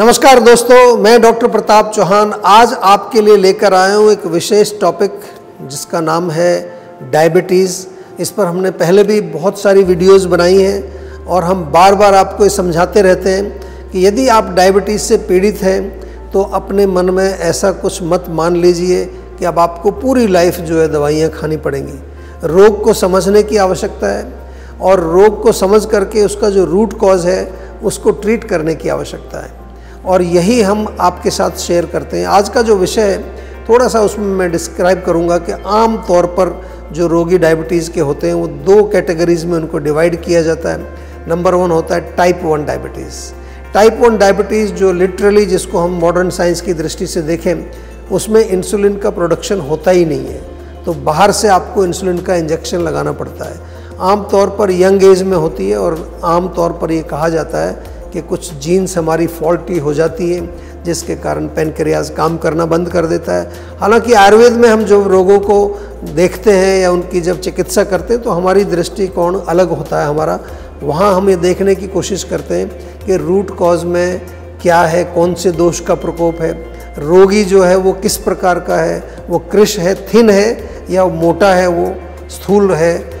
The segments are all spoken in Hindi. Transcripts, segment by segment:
नमस्कार दोस्तों, मैं डॉक्टर प्रताप चौहान आज आपके लिए लेकर आया हूँ एक विशेष टॉपिक जिसका नाम है डायबिटीज़। इस पर हमने पहले भी बहुत सारी वीडियोस बनाई हैं और हम बार बार आपको ये समझाते रहते हैं कि यदि आप डायबिटीज़ से पीड़ित हैं तो अपने मन में ऐसा कुछ मत मान लीजिए कि अब आपको पूरी लाइफ जो है दवाइयाँ खानी पड़ेंगी। रोग को समझने की आवश्यकता है और रोग को समझ करके उसका जो रूट कॉज है उसको ट्रीट करने की आवश्यकता है, और यही हम आपके साथ शेयर करते हैं। आज का जो विषय है थोड़ा सा उसमें मैं डिस्क्राइब करूंगा कि आम तौर पर जो रोगी डायबिटीज़ के होते हैं वो दो कैटेगरीज़ में उनको डिवाइड किया जाता है। नंबर 1 होता है टाइप 1 डायबिटीज़। टाइप 1 डायबिटीज़ जो लिटरली जिसको हम मॉडर्न साइंस की दृष्टि से देखें उसमें इंसुलिन का प्रोडक्शन होता ही नहीं है, तो बाहर से आपको इंसुलिन का इंजेक्शन लगाना पड़ता है। आमतौर पर यंग एज में होती है और आमतौर पर ये कहा जाता है कि कुछ जीन्स हमारी फॉल्टी हो जाती है जिसके कारण पेनक्रियाज काम करना बंद कर देता है। हालांकि आयुर्वेद में हम जो रोगों को देखते हैं या उनकी जब चिकित्सा करते हैं तो हमारी दृष्टिकोण अलग होता है हमारा। वहाँ हम ये देखने की कोशिश करते हैं कि रूट कॉज में क्या है, कौन से दोष का प्रकोप है, रोगी जो है वो किस प्रकार का है, वो कृश है, थिन है या मोटा है, वो स्थूल है,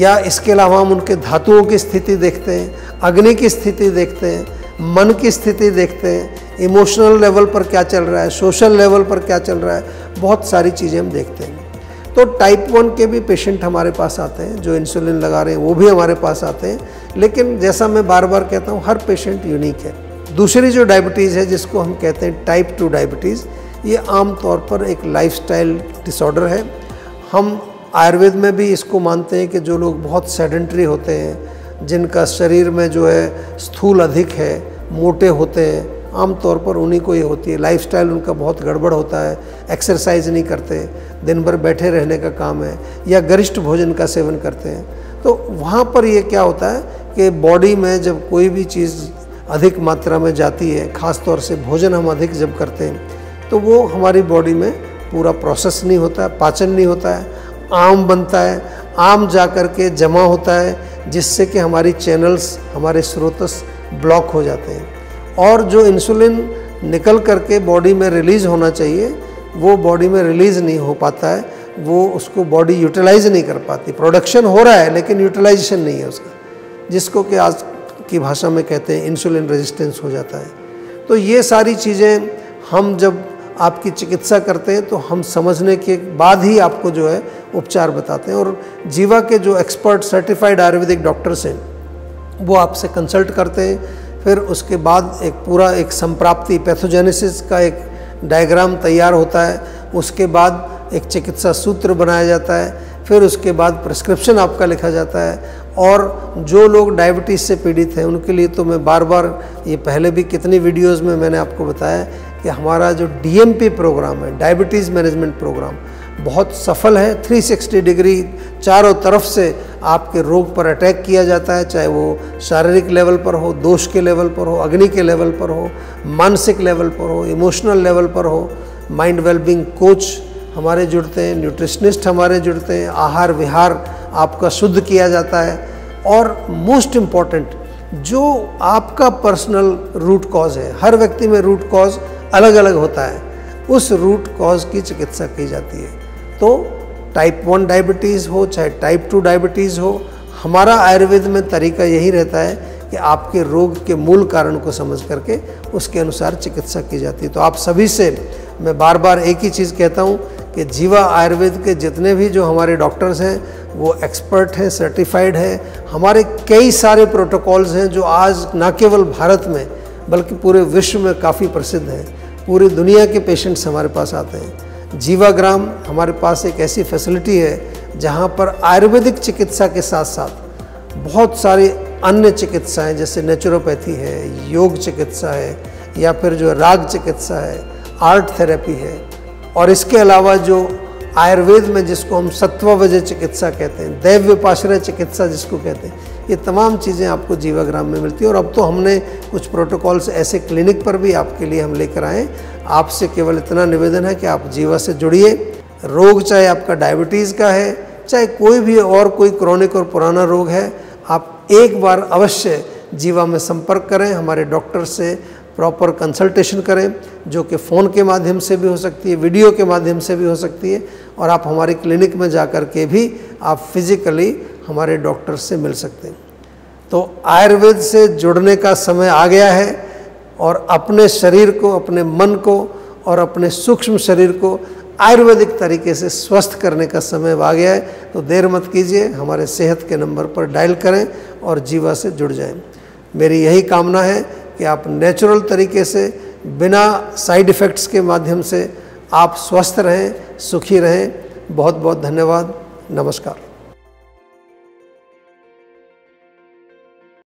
या इसके अलावा हम उनके धातुओं की स्थिति देखते हैं, अग्नि की स्थिति देखते हैं, मन की स्थिति देखते हैं, इमोशनल लेवल पर क्या चल रहा है, सोशल लेवल पर क्या चल रहा है, बहुत सारी चीज़ें हम देखते हैं। तो टाइप 1 के भी पेशेंट हमारे पास आते हैं, जो इंसुलिन लगा रहे हैं वो भी हमारे पास आते हैं, लेकिन जैसा मैं बार बार कहता हूँ हर पेशेंट यूनिक है। दूसरी जो डायबिटीज़ है जिसको हम कहते हैं टाइप 2 डायबिटीज़, ये आमतौर पर एक लाइफस्टाइल डिसऑर्डर है। हम आयुर्वेद में भी इसको मानते हैं कि जो लोग बहुत सेडेंटरी होते हैं, जिनका शरीर में जो है स्थूल अधिक है, मोटे होते हैं, आमतौर पर उन्हीं को ये होती है। लाइफस्टाइल उनका बहुत गड़बड़ होता है, एक्सरसाइज नहीं करते, दिन भर बैठे रहने का काम है, या गरिष्ठ भोजन का सेवन करते हैं। तो वहाँ पर ये क्या होता है कि बॉडी में जब कोई भी चीज़ अधिक मात्रा में जाती है, ख़ासतौर से भोजन हम अधिक जब करते हैं, तो वो हमारी बॉडी में पूरा प्रोसेस नहीं होता, पाचन नहीं होता है, आम बनता है, आम जा कर के जमा होता है, जिससे कि हमारी चैनल्स, हमारे स्रोतस ब्लॉक हो जाते हैं, और जो इंसुलिन निकल करके बॉडी में रिलीज़ होना चाहिए वो बॉडी में रिलीज़ नहीं हो पाता है, वो उसको बॉडी यूटिलाइज नहीं कर पाती। प्रोडक्शन हो रहा है लेकिन यूटिलाइजेशन नहीं है उसका, जिसको कि आज की भाषा में कहते हैं इंसुलिन रेजिस्टेंस हो जाता है। तो ये सारी चीज़ें हम जब आपकी चिकित्सा करते हैं तो हम समझने के बाद ही आपको जो है उपचार बताते हैं, और जीवा के जो एक्सपर्ट सर्टिफाइड आयुर्वेदिक डॉक्टर्स हैं वो आपसे कंसल्ट करते हैं। फिर उसके बाद एक पूरा एक संप्राप्ति पैथोजेनेसिस का एक डायग्राम तैयार होता है, उसके बाद एक चिकित्सा सूत्र बनाया जाता है, फिर उसके बाद प्रिस्क्रिप्शन आपका लिखा जाता है। और जो लोग डायबिटीज़ से पीड़ित हैं उनके लिए तो मैं बार बार, ये पहले भी कितनी वीडियोज़ में मैंने आपको बताया कि हमारा जो DMP प्रोग्राम है, डायबिटीज़ मैनेजमेंट प्रोग्राम, बहुत सफल है। 360 डिग्री चारों तरफ से आपके रोग पर अटैक किया जाता है, चाहे वो शारीरिक लेवल पर हो, दोष के लेवल पर हो, अग्नि के लेवल पर हो, मानसिक लेवल पर हो, इमोशनल लेवल पर हो। माइंड वेलबींग कोच हमारे जुड़ते हैं, न्यूट्रिशनिस्ट हमारे जुड़ते हैं, आहार विहार आपका शुद्ध किया जाता है, और मोस्ट इम्पॉर्टेंट जो आपका पर्सनल रूट कॉज है, हर व्यक्ति में रूट कॉज अलग अलग होता है, उस रूट कॉज की चिकित्सा की जाती है। तो टाइप 1 डायबिटीज़ हो चाहे टाइप 2 डायबिटीज़ हो, हमारा आयुर्वेद में तरीका यही रहता है कि आपके रोग के मूल कारण को समझ करके उसके अनुसार चिकित्सा की जाती है। तो आप सभी से मैं बार बार एक ही चीज़ कहता हूँ कि जीवा आयुर्वेद के जितने भी जो हमारे डॉक्टर्स हैं वो एक्सपर्ट हैं, सर्टिफाइड हैं। हमारे कई सारे प्रोटोकॉल्स हैं जो आज न केवल भारत में बल्कि पूरे विश्व में काफ़ी प्रसिद्ध हैं। पूरी दुनिया के पेशेंट्स हमारे पास आते हैं। जीवाग्राम हमारे पास एक ऐसी फैसिलिटी है जहाँ पर आयुर्वेदिक चिकित्सा के साथ साथ बहुत सारी अन्य चिकित्साएँ जैसे नेचुरोपैथी है, योग चिकित्सा है, या फिर जो राग चिकित्सा है, आर्ट थेरेपी है, और इसके अलावा जो आयुर्वेद में जिसको हम सत्ववजय चिकित्सा कहते हैं, दैव विपाश्रय चिकित्सा जिसको कहते हैं, ये तमाम चीज़ें आपको जीवाग्राम में मिलती है। और अब तो हमने कुछ प्रोटोकॉल्स ऐसे क्लिनिक पर भी आपके लिए हम लेकर आए। आपसे केवल इतना निवेदन है कि आप जीवा से जुड़िए। रोग चाहे आपका डायबिटीज़ का है, चाहे कोई भी और कोई क्रॉनिक और पुराना रोग है, आप एक बार अवश्य जीवा में संपर्क करें, हमारे डॉक्टर से प्रॉपर कंसल्टेशन करें, जो कि फ़ोन के माध्यम से भी हो सकती है, वीडियो के माध्यम से भी हो सकती है, और आप हमारी क्लिनिक में जाकर के भी आप फिज़िकली हमारे डॉक्टर से मिल सकते हैं। तो आयुर्वेद से जुड़ने का समय आ गया है और अपने शरीर को, अपने मन को और अपने सूक्ष्म शरीर को आयुर्वेदिक तरीके से स्वस्थ करने का समय आ गया है। तो देर मत कीजिए, हमारे सेहत के नंबर पर डायल करें और जीवा से जुड़ जाएं। मेरी यही कामना है कि आप नेचुरल तरीके से बिना साइड इफ़ेक्ट्स के माध्यम से आप स्वस्थ रहें, सुखी रहें। बहुत बहुत धन्यवाद। नमस्कार।